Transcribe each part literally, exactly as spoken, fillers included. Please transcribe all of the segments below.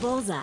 Bullseye.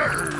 Sir!